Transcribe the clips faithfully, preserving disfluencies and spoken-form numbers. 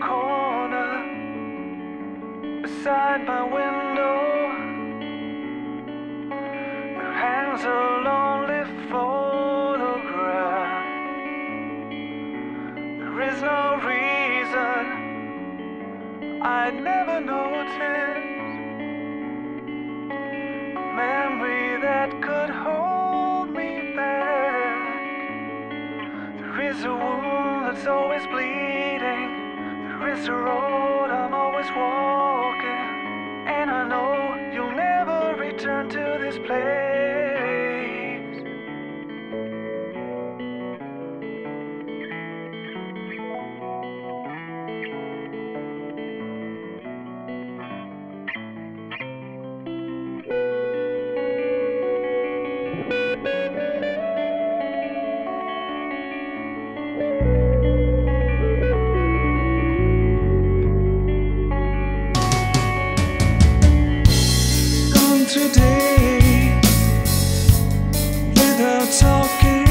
corner beside my window. Her hands are lonely photograph. There is no reason I never noticed a memory that could hold me back. There is a wound that's always bleeding. There is a road I'm always walking, and I know you'll never return to this place. Today, without talking,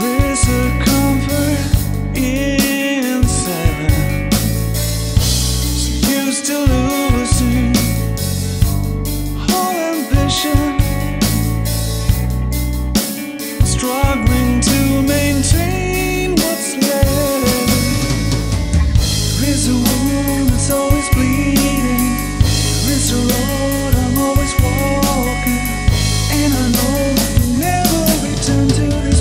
there is a comfort in silence. Used to losing all ambition, struggling to maintain what's left. There is a wound that's always bleeding. It's a road I'm always walking, and I know I'll never return to this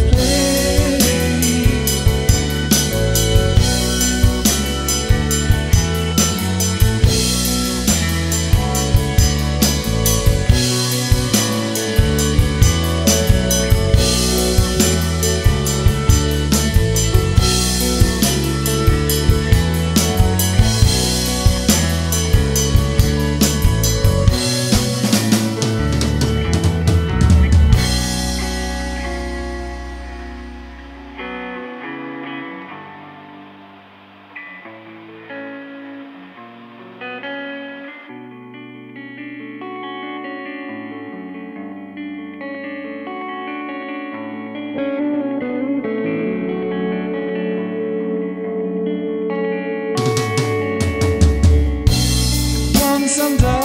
someday.